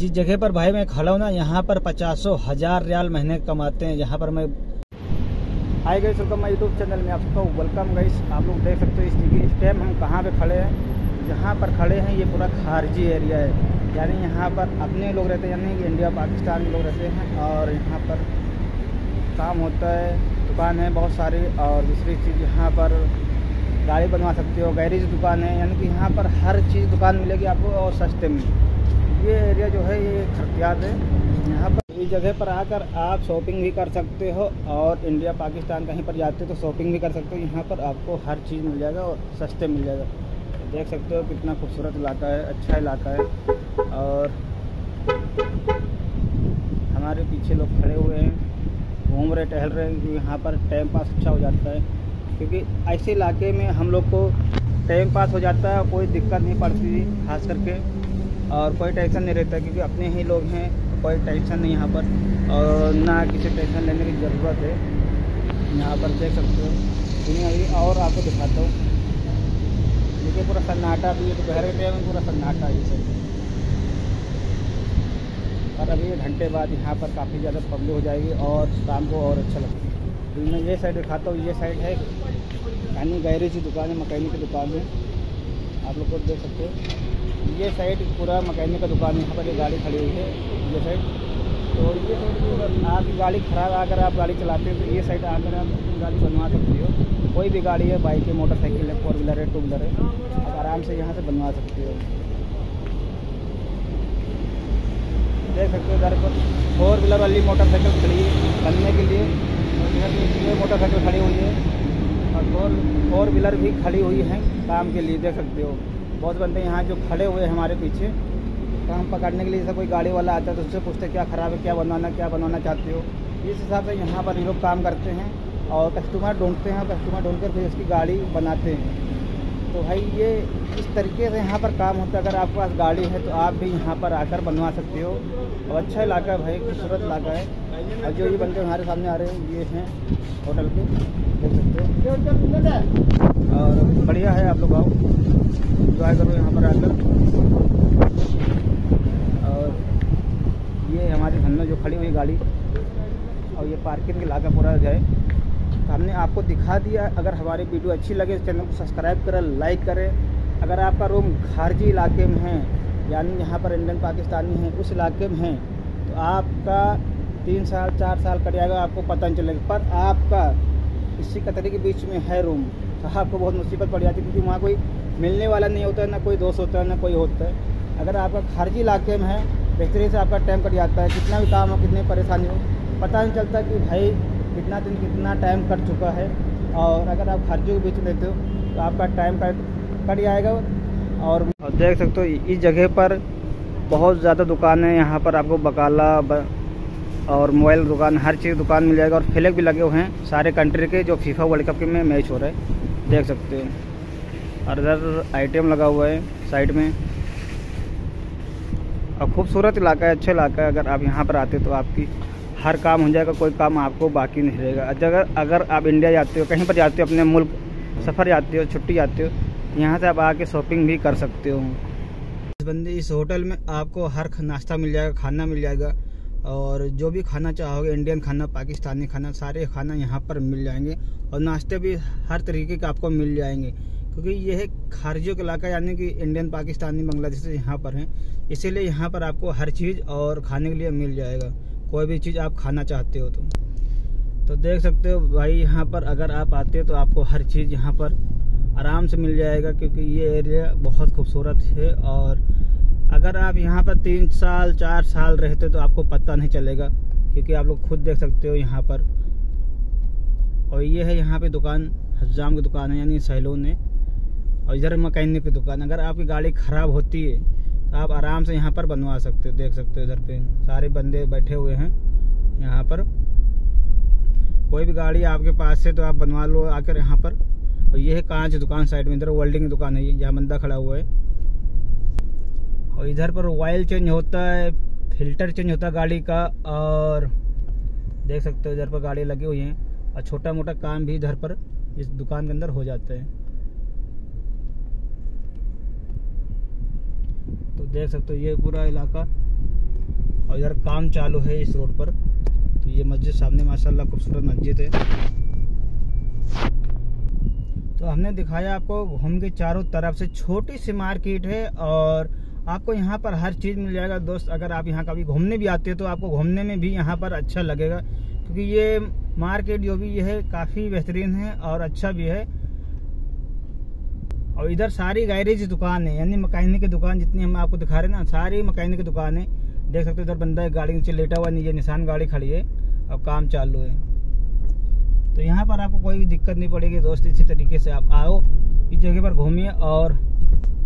जिस जगह पर भाई मैं खड़ा हूँ ना, यहाँ पर 50,000 रियाल महीने कमाते हैं। यहाँ पर मैं hi guys, welcome my YouTube channel में आपका वेलकम गाइस। आप लोग देख सकते हो इस टाइम हम कहाँ पे खड़े हैं। जहाँ पर खड़े हैं ये पूरा खारजी एरिया है, यानी यहाँ पर अपने लोग रहते हैं, यानी इंडिया पाकिस्तान के लोग रहते हैं। और यहाँ पर काम होता है, दुकान है बहुत सारी। और दूसरी चीज़ यहाँ पर गाड़ी बनवा सकते हो, गैरेज दुकान है, यानी कि यहाँ पर हर चीज़ दुकान मिलेगी आपको और सस्ते में। ये एरिया जो है ये खर्तियात है। यहाँ पर इस जगह पर आकर आप शॉपिंग भी कर सकते हो, और इंडिया पाकिस्तान कहीं पर जाते हो तो शॉपिंग भी कर सकते हो। यहाँ पर आपको हर चीज़ मिल जाएगा और सस्ते मिल जाएगा। देख सकते हो कितना खूबसूरत इलाका है, अच्छा इलाका है। और हमारे पीछे लोग खड़े हुए हैं, घूम रहे टहल रहे हैं, यहाँ पर टाइम पास अच्छा हो जाता है। क्योंकि ऐसे इलाके में हम लोग को टाइम पास हो जाता है और कोई दिक्कत नहीं पड़ती खास करके, और कोई टेंशन नहीं रहता क्योंकि अपने ही लोग हैं, कोई टेंशन नहीं यहाँ पर, और ना किसी टेंशन लेने की ज़रूरत है। यहाँ पर देख सकते हो दुनिया भी, और आपको दिखाता हूँ। देखिए पूरा सन्नाटा भी है, दोपहर के टाइम में पूरा सन्नाटा है सब। और अभी एक घंटे बाद यहाँ पर काफ़ी ज़्यादा पब्लिक हो जाएगी और शाम को और अच्छा लगेगा। मैं ये साइड दिखाता हूँ, ये साइड है यानी गैरेज की दुकान है, मकैनिक की दुकान है। आप लोग को देख सकते हो ये साइड पूरा मकैनिक का दुकान है। यहाँ पर ये गाड़ी खड़ी हुई है ये साइड, तो ये साइड अगर आपकी गाड़ी खराब आकर आप गाड़ी चलाते हो तो ये साइड आकर आप गाड़ी बनवा सकते हो। कोई भी गाड़ी है, बाइक है, मोटरसाइकिल है, फोर व्हीलर है, टू व्हीलर है, आप आराम से यहाँ से बनवा सकते हो। देख सकते हो इधर पर फोर व्हीलर वाली मोटरसाइकिल खड़ी है बनने के लिए, मोटरसाइकिल खड़ी हुई है और फोर व्हीलर भी खड़ी हुई है काम के लिए। देख सकते हो बहुत बंदे यहाँ जो खड़े हुए हैं हमारे पीछे काम पकड़ने के लिए। जैसे कोई गाड़ी वाला आता है तो उससे पूछते क्या ख़राब है, क्या बनवाना चाहते हो। इस हिसाब से यहाँ पर ये लोग काम करते हैं और कस्टमर ढूंढते हैं, कस्टमर ढूंढ कर फिर उसकी गाड़ी बनाते हैं। तो भाई ये इस तरीके से यहाँ पर काम होता है। अगर आपके पास गाड़ी है तो आप भी यहाँ पर आकर बनवा सकते हो। और अच्छा इलाका है भाई, खूबसूरत इलाका है। और जो ये बंदे हमारे सामने आ रहे हैं ये हैं होटल के, देख सकते हो। और बढ़िया है, आप लोग आओ इंजॉय करो यहाँ पर आकर। और ये हमारे सामने जो खड़ी हुई गाड़ी, और ये पार्किंग इलाका पूरा है। हमने आपको दिखा दिया। अगर हमारी वीडियो अच्छी लगे तो चैनल को सब्सक्राइब करें, लाइक करें। अगर आपका रूम खारजी इलाके में है, यानी यहाँ पर इंडियन पाकिस्तानी है उस इलाके में है, तो आपका 3 साल 4 साल कट जाएगा, आपको पता नहीं चलेगा। पर आपका इसी कतरे के बीच में है रूम तो आपको बहुत मुसीबत पड़ जाती है, क्योंकि वहाँ कोई मिलने वाला नहीं होता है, ना कोई दोस्त होता है, ना कोई होता है। अगर आपका खारजी इलाके में है तो इस तरीके से आपका टाइम कट जाता है, कितना भी काम हो, कितनी परेशानी हो, पता नहीं चलता कि भाई कितना दिन कितना टाइम कट चुका है। और अगर आप खारजी के बीच में रहते हो तो आपका टाइम कट जाएगा। और देख सकते हो इस जगह पर बहुत ज़्यादा दुकान है। यहाँ पर आपको बकाला और मोबाइल दुकान, हर चीज़ दुकान मिल जाएगा। और फ्लैग भी लगे हुए हैं सारे कंट्री के, जो फीफा वर्ल्ड कप के में मैच हो रहा है, देख सकते हो। और इधर आईटीएम लगा हुआ है साइड में। और खूबसूरत इलाका है, अच्छा इलाका है। अगर आप यहाँ पर आते तो आपकी हर काम हो जाएगा, कोई काम आपको बाकी नहीं रहेगा। अगर आप इंडिया जाते हो, कहीं पर जाते हो, अपने मुल्क सफ़र जाते हो, छुट्टी जाते हो, यहाँ से आप आके शॉपिंग भी कर सकते हो। इस होटल में आपको हर नाश्ता मिल जाएगा, खाना मिल जाएगा, और जो भी खाना चाहोगे, इंडियन खाना, पाकिस्तानी खाना, सारे खाना यहाँ पर मिल जाएंगे। और नाश्ते भी हर तरीके के आपको मिल जाएंगे, क्योंकि ये है खारजियों का इलाका, यानी कि इंडियन, पाकिस्तानी, बांग्लादेशी यहाँ पर हैं, इसीलिए यहाँ पर आपको हर चीज़ और खाने के लिए मिल जाएगा। कोई भी चीज़ आप खाना चाहते हो तो देख सकते हो भाई। यहाँ पर अगर आप आते हो तो आपको हर चीज़ यहाँ पर आराम से मिल जाएगा, क्योंकि ये एरिया बहुत खूबसूरत है। और अगर आप यहाँ पर 3 साल 4 साल रहते तो आपको पता नहीं चलेगा, क्योंकि आप लोग खुद देख सकते हो यहाँ पर। और ये है यहाँ पे दुकान, हजाम की दुकान है, यानी सैलून है। और इधर मकैनिक की दुकान। अगर आपकी गाड़ी ख़राब होती है तो आप आराम से यहाँ पर बनवा सकते हो। देख सकते हो इधर पे सारे बंदे बैठे हुए हैं। यहाँ पर कोई भी गाड़ी आपके पास है तो आप बनवा लो आकर यहाँ पर। और ये है कांच दुकान साइड में, इधर वेल्डिंग की दुकान है, यहाँ बंदा खड़ा हुआ है। और इधर पर ऑयल चेंज होता है, फिल्टर चेंज होता है गाड़ी का। और देख सकते हो इधर पर गाड़ी लगी हुई है, और छोटा मोटा काम भी इधर पर इस दुकान के अंदर हो जाता है। तो देख सकते हो ये पूरा इलाका और इधर काम चालू है इस रोड पर। तो ये मस्जिद सामने माशाल्लाह खूबसूरत मस्जिद है। तो हमने दिखाया आपको घूम के चारों तरफ से, छोटी सी मार्केट है और आपको यहाँ पर हर चीज़ मिल जाएगा। दोस्त अगर आप यहाँ कभी घूमने भी आते हो तो आपको घूमने में भी यहाँ पर अच्छा लगेगा, क्योंकि ये मार्केट जो भी है काफ़ी बेहतरीन है और अच्छा भी है। और इधर सारी गैरेज दुकान है, यानी मकैनिक की दुकान जितनी हम आपको दिखा रहे हैं ना, सारी मकैनिक की दुकान है। देख सकते हो इधर बंदा एक गाड़ी नीचे लेटा हुआ, नीचे निशान गाड़ी खड़ी है और काम चालू है। तो यहाँ पर आपको कोई भी दिक्कत नहीं पड़ेगी दोस्त। इसी तरीके से आप आओ, इस जगह पर घूमिए और